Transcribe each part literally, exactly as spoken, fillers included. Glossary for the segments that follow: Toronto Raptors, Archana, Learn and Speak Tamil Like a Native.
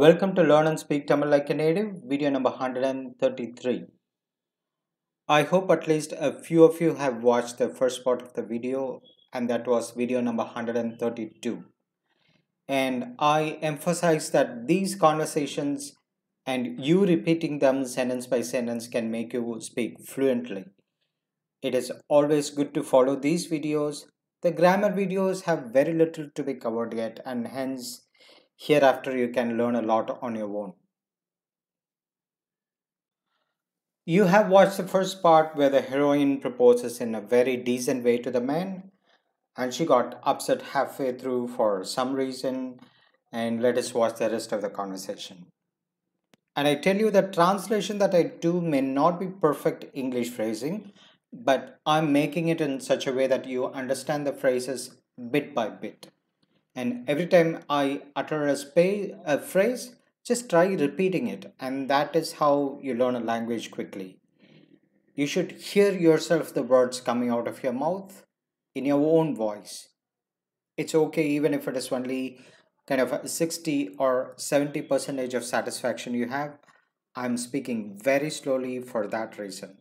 Welcome to Learn and Speak Tamil Like a Native, video number one hundred thirty-three. I hope at least a few of you have watched the first part of the video, and that was video number one hundred thirty-two. And I emphasize that these conversations and you repeating them sentence by sentence can make you speak fluently. It is always good to follow these videos. The grammar videos have very little to be covered yet, and hence hereafter you can learn a lot on your own. You have watched the first part where the heroine proposes in a very decent way to the man, and she got upset halfway through for some reason, and let us watch the rest of the conversation. And I tell you, the translation that I do may not be perfect English phrasing, but I'm making it in such a way that you understand the phrases bit by bit. And every time I utter a, space, a phrase, just try repeating it. And that is how you learn a language quickly. You should hear yourself the words coming out of your mouth in your own voice. It's okay even if it is only kind of a sixty or seventy percentage of satisfaction you have. I'm speaking very slowly for that reason.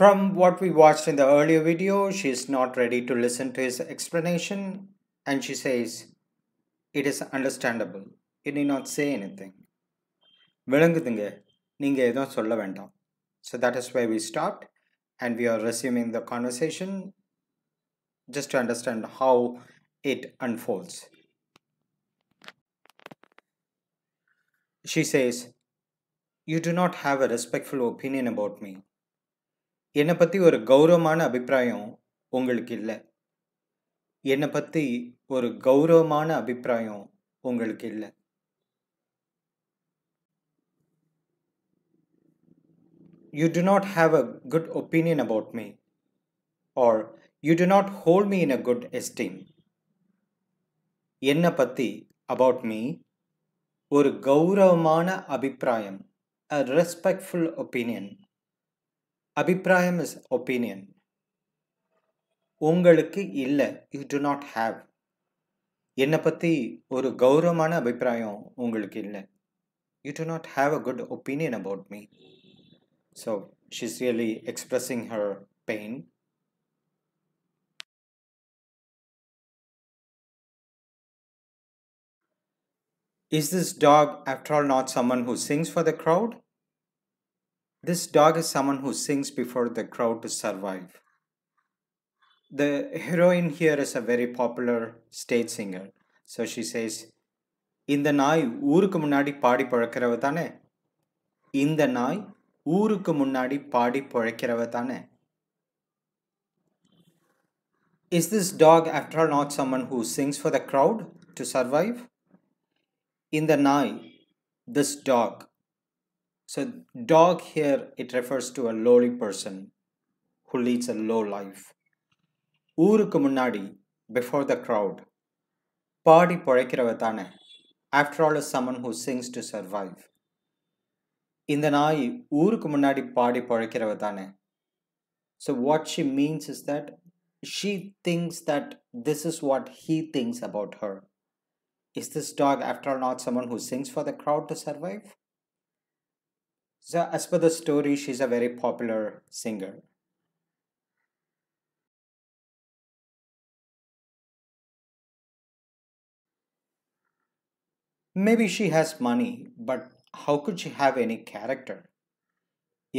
From what we watched in the earlier video, she is not ready to listen to his explanation, and she says, "It is understandable. You need not say anything." So that is where we stopped, and we are resuming the conversation just to understand how it unfolds. She says, "You do not have a respectful opinion about me. என்னை பற்றி ஒரு கௌரவமான அபிப்பிராயம் உங்களுக்கு இல்லை. என்னை பற்றி ஒரு கௌரவமான அபிப்பிராயம் உங்களுக்கு இல்லை." You do not have a good opinion about me, or you do not hold me in a good esteem. என்னை பற்றி, about me, ஒரு கௌரவமான அபிப்பிராயம், a respectful opinion. Abhiprayam is opinion. Ungalukku illa, you do not have. Enna patti oru gauravamana abhiprayam ungalukku illa. You do not have a good opinion about me. So she's really expressing her pain. Is this dog after all not someone who sings for the crowd? This dog is someone who sings before the crowd to survive. The heroine here is a very popular stage singer. So she says, "Indha naai oorukku munnadi paadi polakkirava thane. Indha naai oorukku munnadi paadi polakkirava thane." Is this dog after all not someone who sings for the crowd to survive? Indha naai, this dog. So dog here, it refers to a lowly person who leads a low life. Oorukku munnadi, before the crowd. Paadi polaikkirava thane, after all is someone who sings to survive. Indha naai oorukku munnadi paadi polaikkirava thane. So what she means is that she thinks that this is what he thinks about her. Is this dog after all not someone who sings for the crowd to survive? So as per the story, she's a very popular singer. Maybe she has money, but how could she have any character?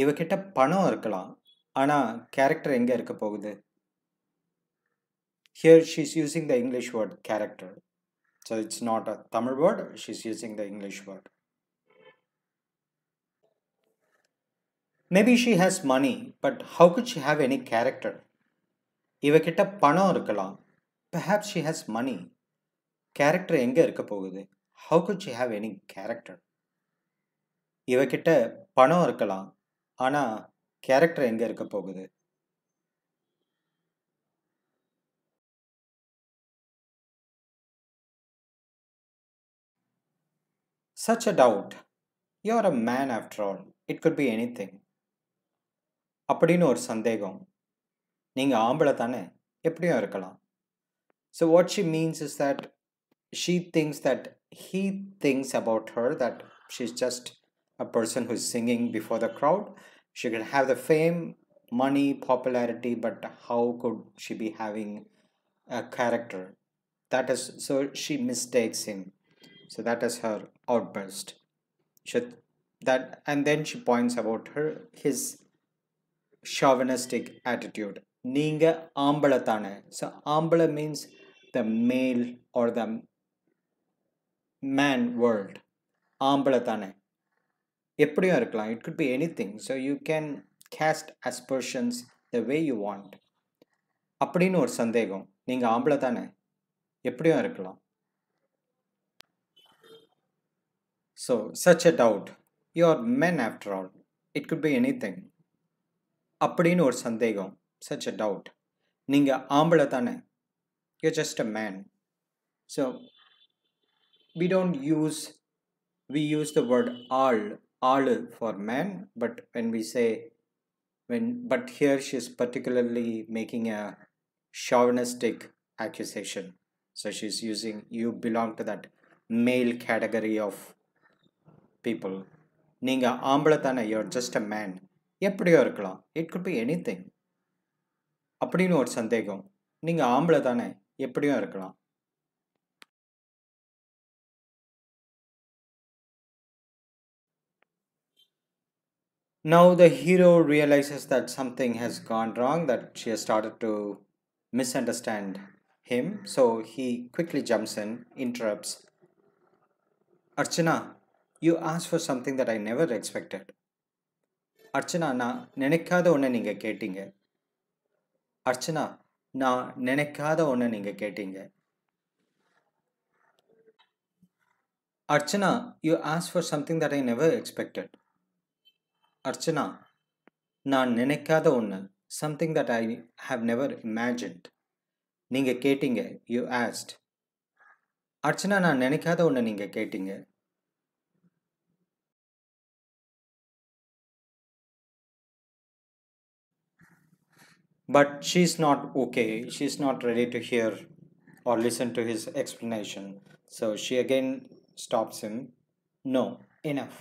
இவகிட்ட பணம் இருக்கலாம், ஆனா character எங்க இருக்க போகுது? Here she's using the English word character. So it's not a Tamil word, she's using the English word. Maybe she has money, but how could she have any character? இவகிட்ட பணம் இருக்கலாம். Perhaps she has money. Character எங்க இருக்க போகுது? How could she have any character? இவகிட்ட பணம் இருக்கலாம். ஆனா character எங்க இருக்க போகுது? Such a doubt. You are a man after all. It could be anything. அப்படின்னு ஒரு சந்தேகம். நீங்க ஆம்பளை தானே, எப்படியும் இருக்கலாம். So what she means is that she thinks that he thinks about her that she's just a person who's singing before the crowd. She could have the fame, money, popularity, but how could she be having a character? That is, so she mistakes him. So that is her outburst. She, that and then she points about her his chauvinistic attitude. Ninga ambala thane. So ambala means the male or the man world. Ambala thane, eppadiya irukkalam, it could be anything. So you can cast aspersions the way you want. Appadinu or sandegam, ninga ambala thane, eppadiya irukkalam. So such a doubt. You are men after all. It could be anything. Appadinu or sandegam. Such a doubt. Ninga aambala thane. You're just a man. So we don't use, we use the word aal, aal for man, but when we say, when, but here she is particularly making a chauvinistic accusation. So she's using, you belong to that male category of people. Ninga aambala thane, you're just a man. எப்படியோ இருக்கலாம், it could be anything. அப்படின்னு ஒரு சந்தேகம், நீங்க ஆம்பளை தானே, எப்படியும் இருக்கலாம். Now the hero realizes that something has gone wrong, that she has started to misunderstand him. So he quickly jumps in, interrupts. Archana, you asked for something that I never expected. Archana, நான் நினைக்காத ஒன்று நீங்கள் கேட்டீங்க. Archana, நான் நினைக்காத ஒன்று நீங்கள் கேட்டீங்க. Archana, you asked for something that I never expected. Archana, நான் நினைக்காத ஒன்று, something that I have never imagined. நீங்கள் கேட்டீங்க, you asked. Archana, நான் நினைக்காத ஒன்று நீங்கள் கேட்டீங்க. But she's not okay. She's not ready to hear or listen to his explanation. So she again stops him. No, enough.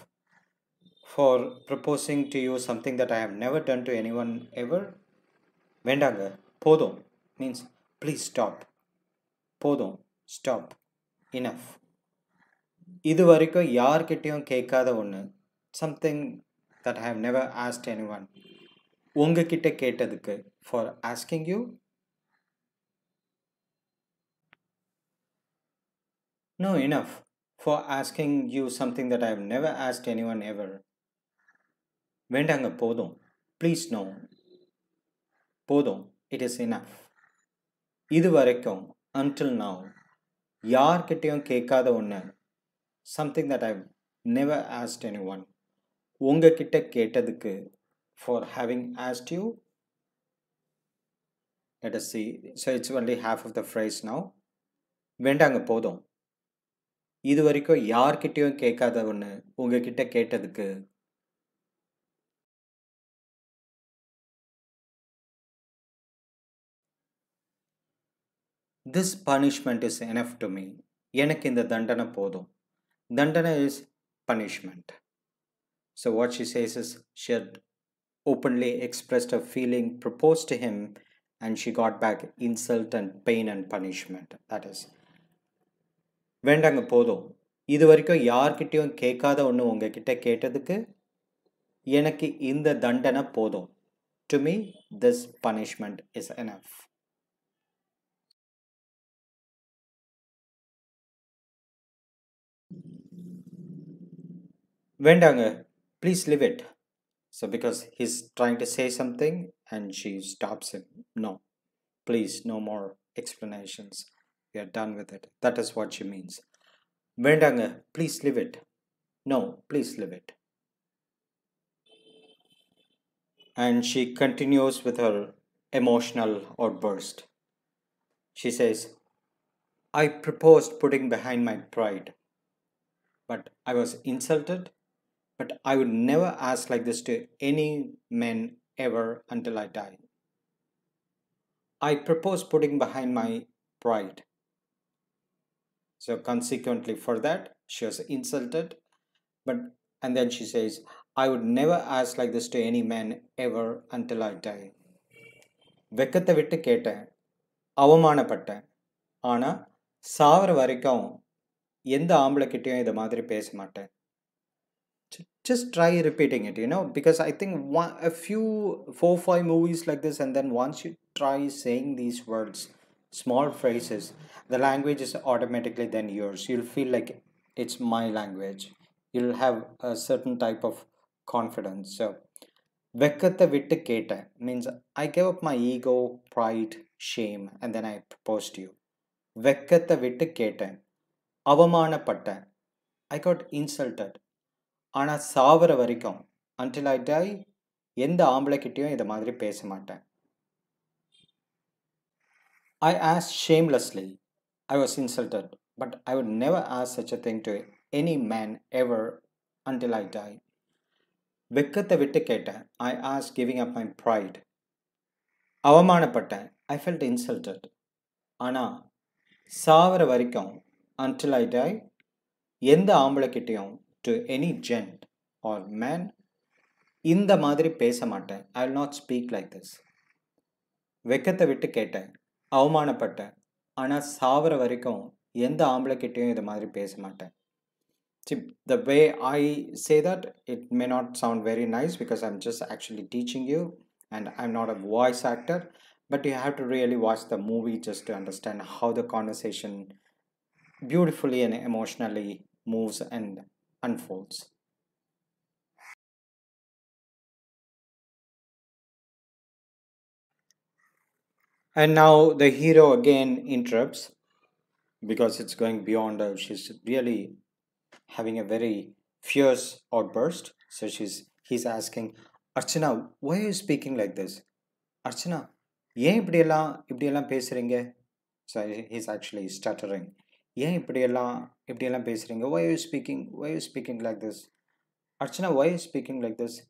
For proposing to you something that I have never done to anyone ever. Vendanga, podom means please stop. Podom, stop. Enough. Idu varikku yaar kittiyum kekkada onnu. Something that I have never asked anyone. உங்ககிட்ட கேட்டதுக்கு, for asking you. No, enough. For asking you something that I have never asked anyone ever. வேண்டாங்க போதும், please no. போதும், it is enough. இது வரைக்கும், until now. யார்கிட்டயும் கேட்காத ஒன்று, something that I have never asked anyone. உங்ககிட்ட கேட்டதுக்கு, for having asked you. Let us see. So it's only half of the phrase now. Vendanga podum. Idu varikku yaar kittiyum kekkada onnu unga kitta kettadukku. This punishment is enough to me. Enakku indha dandana podum. Dandana is punishment. So what she says is she had openly expressed her feeling, proposed to him, and she got back insult and pain and punishment. That is, vendanga podum, idu varikku yaarkittiyum kekkada onnu unga kitta kettadukku enakku indha dandana podum. To me this punishment is enough. Vendanga, please leave it. So because he's trying to say something and she stops him. No, please, no more explanations. We are done with it. That is what she means. Vendanga, please leave it. No, please leave it. And she continues with her emotional outburst. She says, I proposed putting behind my pride. but I was insulted. But I would never ask like this to any man ever until I die. I propose putting behind my pride. So consequently for that, she was insulted. But and then she says, I would never ask like this to any man ever until I die. Vekkatha vittu ketta, avamana patta, ana saavara varaikum endha aambla kittiyum idha maadhiri pesa matten. Just try repeating it, you know, because I think one, a few four five movies like this, and then once you try saying these words, small phrases, the language is automatically then yours. You'll feel like it's my language. You'll have a certain type of confidence. So vekkatha vittu ketta means I gave up my ego, pride, shame, and then I proposed to you. Vekkatha vittu ketta, avamana patta, I got insulted. Ana savara varaikum, until I die, endha aambla kittiyum idha maadhiri pesa matten. I asked shamelessly. I was insulted, but I would never ask such a thing to any man ever until I die. Vekkatha vittu ketta, I asked giving up my pride. Avamana patta, I felt insulted. Ana savara varaikum, until I die, endha aambla kittiyum, to any gent or man, in the madri pesa matten, I will not speak like this. Vekkatha vittu ketta, avamana patta, ana savara varaikum endha aambla kittiyum idha madri pesa matten. See, the way I say that, it may not sound very nice because I'm just actually teaching you and I'm not a voice actor, but you have to really watch the movie just to understand how the conversation beautifully and emotionally moves and unfolds. And now the hero again interrupts because it's going beyond her. She's really having a very fierce outburst. So she's he's asking, Archana, why are you speaking like this? Archana, yen ipdi ella ipdi ella pesringa? So he's actually stuttering. Why are you speaking? Why are you speaking like this? Archana, why are you speaking like this?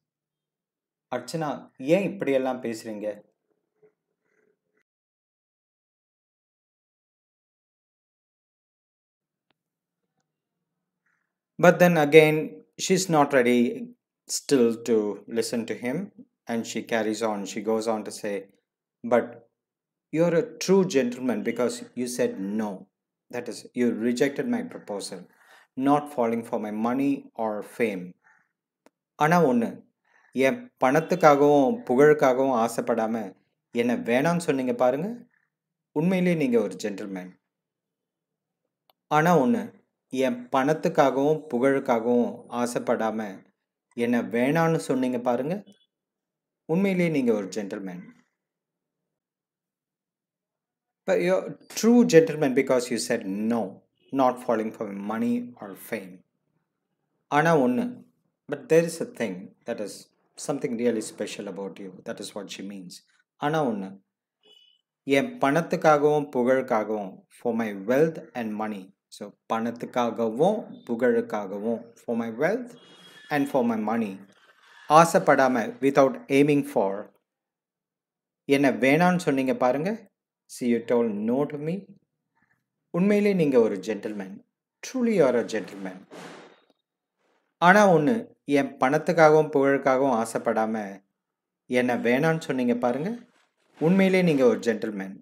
Archana, why are you speaking like this? But then again, she's not ready still to listen to him, and she carries on. She goes on to say, but you're a true gentleman because you said no. That is, you rejected my proposal, not falling for my money or fame. Ana onnu, yen panathukagavum pugalukagavum aasapadama enna venam sonninga parunga, unmaiyilaye neenga or gentleman. Ana onnu, yen panathukagavum pugalukagavum aasapadama enna venam sonninga parunga, unmaiyilaye neenga or gentleman. But you're a true gentleman because you said no, not falling for money or fame. Ana onnu, but there is a thing, that is something really special about you. That is what she means. Ana onnu, yen panathukagavum pugalukagavum, for my wealth and money. So panathukagavum pugalukagavum, for my wealth and for my money. Aasapadama, without aiming for. Enna venaan sonninga parunga. See, you told no to me. Unmaiyilaye neenga or gentleman. Truly you are a gentleman. Ana onnu, yen panathukagavum pugalukagavum aasapadama enna venaan sonninga parunga, unmaiyilaye neenga or gentleman.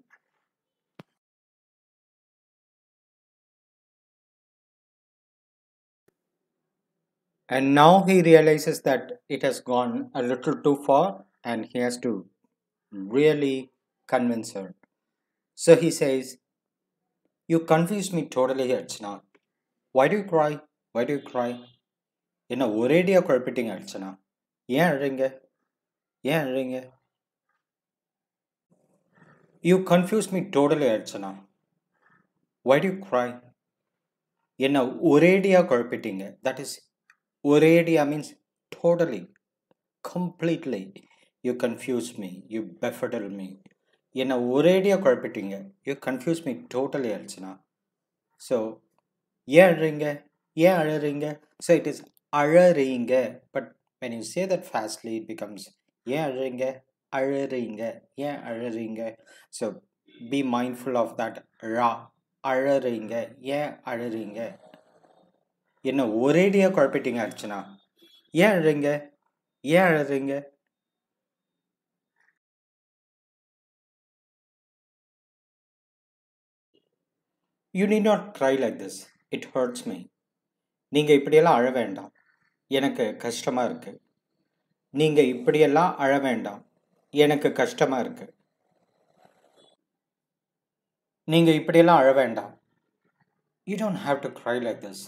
And now he realizes that it has gone a little too far and he has to really convince her. So he says, you confuse me totally, Archana. Why do you cry? Why do you cry? You know, one day you're repeating, Archana. Yeah, ringa. Yeah, ringa. You confuse me totally, Archana. Why do you cry? You know, one day you're repeating. That is, one day means totally, completely. You confuse me. You befuddle me. என்ன ஒரேடியா குழப்பிட்டீங்க. You confuse me totally, Archana. So, ஏன் அழுறீங்க? Yeah, அழறீங்க. So it is அழறீங்க. But when you say that fastly, it becomes ஏன் அழறீங்க, அழறீங்க, ஏன் அழறீங்க. So be mindful of that ra. அழறீங்க, ஏன் அழறீங்க. என்ன ஒரேடியா குழப்பிட்டீங்க அர்ச்சனா. ஏன் அழறீங்க, ஏன் அழறீங்க. You need not cry like this. It hurts me. நீங்கள் இப்படியெல்லாம் அழ வேண்டாம், எனக்கு கஷ்டமாக இருக்கு. நீங்கள் இப்படியெல்லாம் அழ வேண்டாம், எனக்கு கஷ்டமாக இருக்கு. நீங்கள் இப்படியெல்லாம் அழ வேண்டாம். You don't have to cry like this.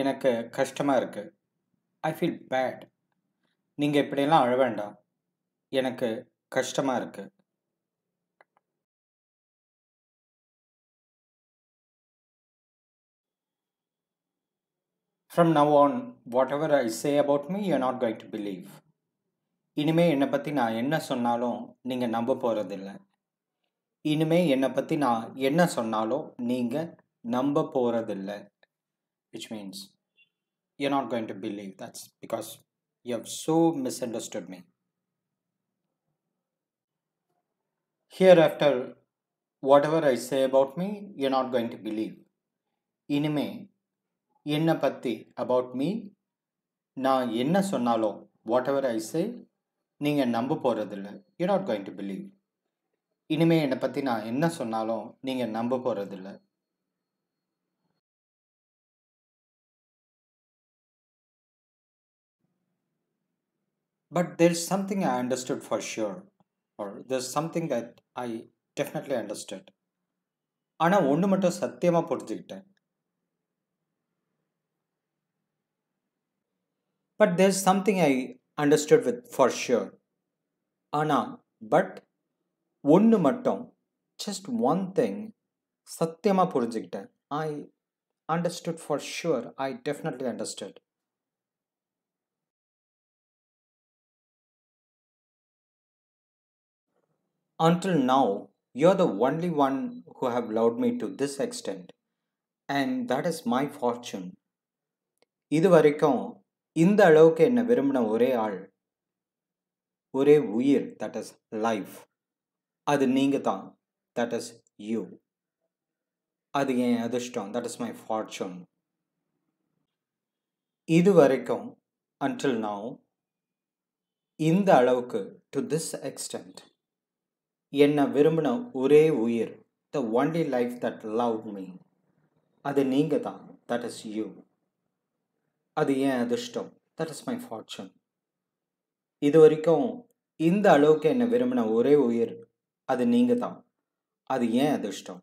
எனக்கு கஷ்டமாக இருக்கு. I feel bad. நீங்கள் இப்படியெல்லாம் அழ வேண்டாம், எனக்கு கஷ்டமாக இருக்கு. From now on, whatever I say about me, you are not going to believe. இனிமே என்னை பற்றி நான் என்ன சொன்னாலும் நீங்கள் நம்ப போகிறதில்ல. இனிமே என்னை பற்றி நான் என்ன சொன்னாலும் நீங்கள் நம்ப போகிறதில்ல. Which means, you are not going to believe. That's because you have so misunderstood me. Hereafter, whatever I say about me, you are not going to believe. இனிமே என்ன பற்றி அபவுட் மீ நான் என்ன சொன்னாலும் whatever I say நீங்கள் நம்ப போகிறதில்ல. You're not going to believe. இனிமேல் என்னை பற்றி நான் என்ன சொன்னாலும் நீங்கள் நம்ப போகிறதில்ல. But there's something I understood for sure. Or there's something that I definitely understood. ஆனால் ஒன்று மட்டும் சத்தியமாக புரிஞ்சுக்கிட்டேன். But there's something I understood with for sure. Ana, but onnu mattum, just one thing satyama purinjikitta. I understood for sure. I definitely understood. Until now, you're the only one who have loved me to this extent, and that is my fortune. Idu varaikum இந்த அளவுக்கு என்னை விரும்பின ஒரே ஆள், ஒரே உயிர், that is life, அது நீங்கள் தான். That is you. அது என் அதிர்ஷ்டம். That is my fortune. இது வரைக்கும் அன்டில் நவ், இந்த அளவுக்கு டு திஸ் எக்ஸ்டென்ட், என்னை விரும்பின ஒரே உயிர், the only life that love me, அது நீங்கள் தான். That is you. அது ஏன் அதிர்ஷ்டம். That is my fortune. இது வரைக்கும் இந்த அளவுக்கு என்னை விரும்பின ஒரே உயிர், அது நீங்கள் தான். அது ஏன் அதிர்ஷ்டம்.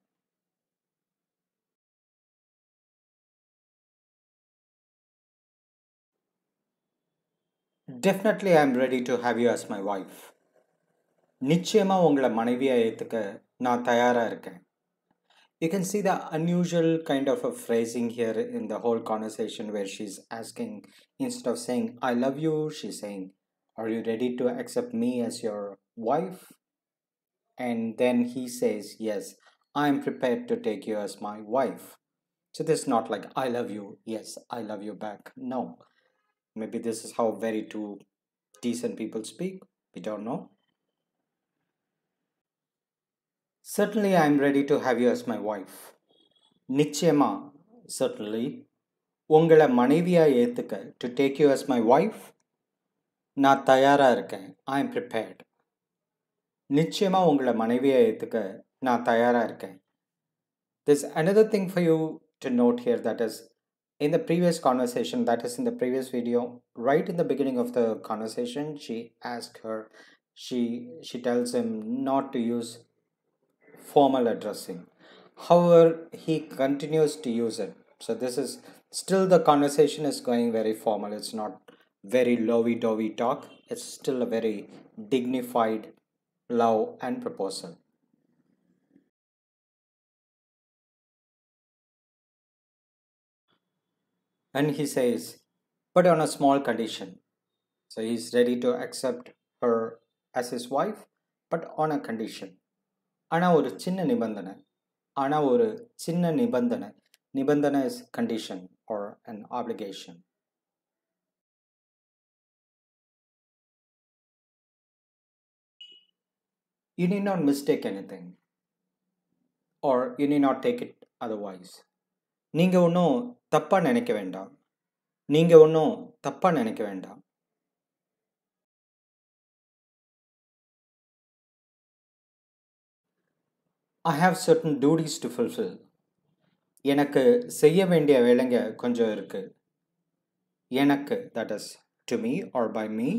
Definitely I am ready to have you as my wife. நிச்சயமாக உங்களை மனைவியாக ஏற்றுக்க நான் தயாராக இருக்கேன். You can see the unusual kind of a phrasing here in the whole conversation, where she's asking, instead of saying I love you, she's saying are you ready to accept me as your wife? And then he says, yes, I am prepared to take you as my wife. So this is not like I love you, yes, I love you back. No. Maybe this is how very two decent people speak. We don't know. Certainly I am ready to have you as my wife. நிச்சயமா, certainly, உங்களை மனைவியாக ஏற்றுக்க, to take you as my wife, நான் தயாராக இருக்கேன். I am prepared. நிச்சயமா உங்களை மனைவியாக ஏற்றுக்க நான் தயாராக இருக்கேன். There's another thing for you to note here, that is in the previous conversation, that is in the previous video, right in the beginning of the conversation, she asked her, she she tells him not to use formal addressing. However, he continues to use it. So this is still, the conversation is going very formal. It's not very lovey-dovey talk. It's still a very dignified love and proposal. And he says, but on a small condition. So he's ready to accept her as his wife, but on a condition. ஆனால் ஒரு சின்ன நிபந்தனை. ஆனால் ஒரு சின்ன நிபந்தனை. நிபந்தனை is condition or an obligation. You need not mistake anything, or you need not take it otherwise. நீங்க ஒன்னும் தப்பா நினைக்க வேண்டாம். நீங்க ஒன்னும் தப்பா நினைக்க வேண்டாம். I have certain duties to fulfill. எனக்கு செய்ய வேண்டிய வேலைங்க கொஞ்சம் இருக்கு. எனக்கு, that is to me or by me,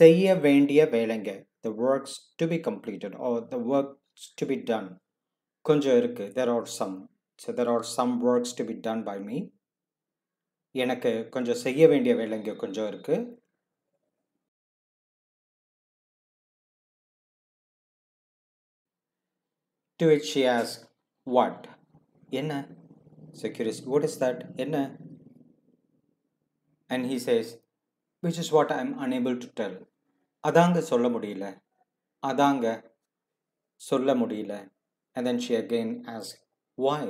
செய்ய வேண்டிய வேலைங்க, the works to be completed or the works to be done, கொஞ்சம் இருக்கு. There are some. So there are some works to be done by me. எனக்கு கொஞ்சம் செய்ய வேண்டிய வேலைங்க கொஞ்சம் இருக்கு. To which she asked, what? என்ன? So curious, what is that? என்ன? And he says, which is what I am unable to tell. அதாங்க சொல்ல முடியல. அதாங்க சொல்ல முடியல. And then she again asked, why?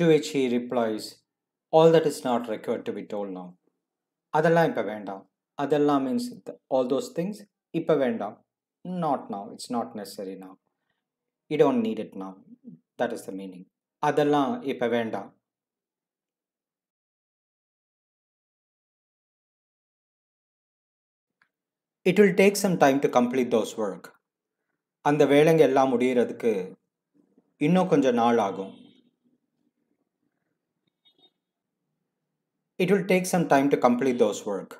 To which he replies, all that is not required to be told now. அதெல்லாம் இப்ப வேண்டாம். அதெல்லாம் means all those things. இப்ப வேண்டாம். Not now. It's not necessary now. You don't need it now. That is the meaning. அதெல்லாம் இப்ப வேண்டாம். It will take some time to complete those work. அந்த வேலைங்க எல்லாம் முடியறதுக்கு இன்னும் கொஞ்சம் நாள் ஆகும். It will take some time to complete those work.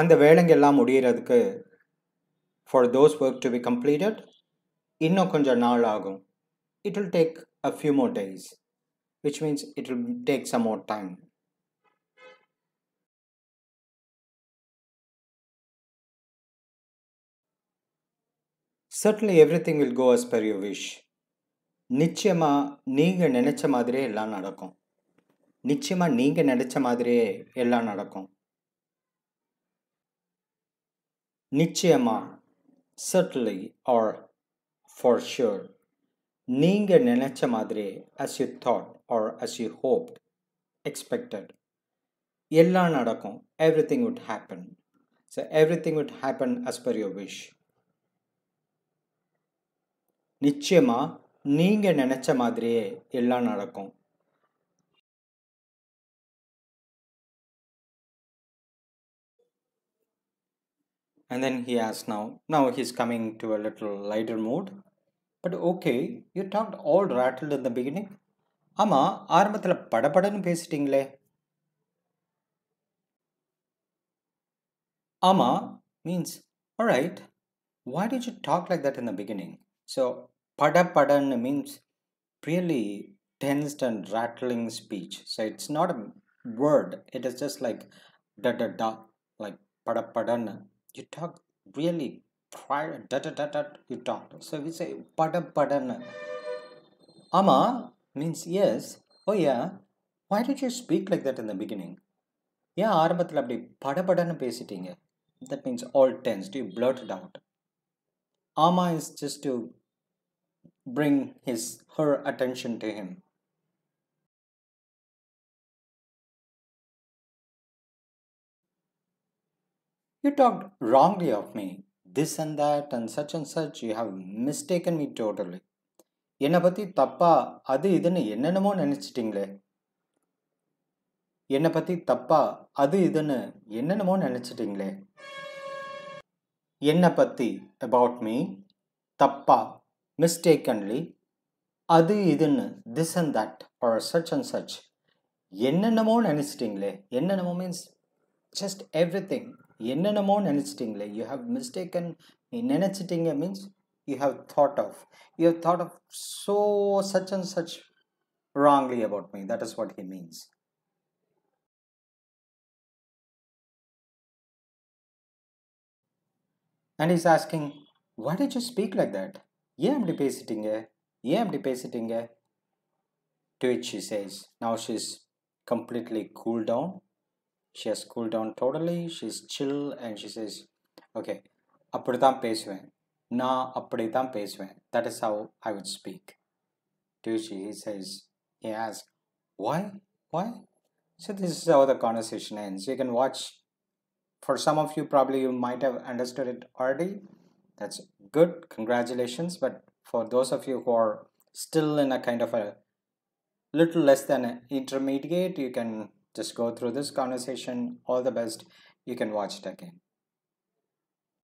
அந்த வேலைங்க எல்லாம் முடியறதுக்கு, for those work to be completed, இன்னும் கொஞ்சம் நாள் ஆகும். It will take a few more days, which means it will take some more time. Certainly everything will go as per your wish. நிச்சயமா நீங்க நினைச்ச மாதிரியே எல்லாம் நடக்கும். நிச்சயமா நீங்க நினைச்ச மாதிரியே எல்லாம் நடக்கும். நிச்சயமா, certainly or for sure, நீங்க நினைச்ச மாதிரியே, as you thought or as you hoped, expected, எல்லாம் நடக்கும். Everything would happen. So everything would happen as per your wish. நிச்சயமா நீங்க நினைச்ச மாதிரியே எல்லாம் நடக்கும். And then he asked now. Now he's coming to a little lighter mode. But okay, you talked all rattled in the beginning. ஆமா, ஆரம்பத்துல படபடன்னு பேசிட்டீங்களே. ஆமா means all right. Why did you talk like that in the beginning? So padapadan means really tensed and rattling speech. So it's not a word. It is just like da da da, like padapadan. You talk really prior da da da da. You talk. So we say padapadan. Ama means yes. Oh yeah. Why did you speak like that in the beginning? Yeah, ஆரம்பத்துல அப்படி படபடன்னு பேசிட்டீங்க. That means all tensed. You blurted out. Ama is just to bring his her attention to him. You talked wrongly of me, this and that and such and such. You have mistaken me totally. என்ன பத்தி தப்பா அது இதுன்னு என்னென்னமோ நினைச்சிட்டீங்களே. என்ன பத்தி தப்பா அது இதுன்னு என்னென்னமோ நினைச்சிட்டீங்களே. என்ன பத்தி, about me, தப்பா, mistakenly, அது இதுன்னு, this and that or such and such, என்னென்னமோ நினைச்சிட்டீங்களே. என்னென்னமோ means just everything. என்னென்னமோ நினைச்சிட்டீங்களே. You have mistaken, நினைச்சிட்டீங்க means you have thought of, you have thought of so such and such wrongly about me. That is what he means. And he's asking, why did you speak like that? ஏன் அப்படி பேசிட்டீங்க? ஏன் அப்படி பேசிட்டீங்க? To which she says, now she's completely cooled down. She has cooled down totally. She's chill and she says, okay, அப்படிதான் பேசுவேன். நான் அப்படிதான் பேசுவேன். That is how I would speak. To which she says, He asks, why? Why? So this is how the conversation ends. You can watch. For some of you, probably you might have understood it already. That's good. Congratulations. But for those of you who are still in a kind of a little less than intermediate, you can just go through this conversation. All the best. You can watch it again.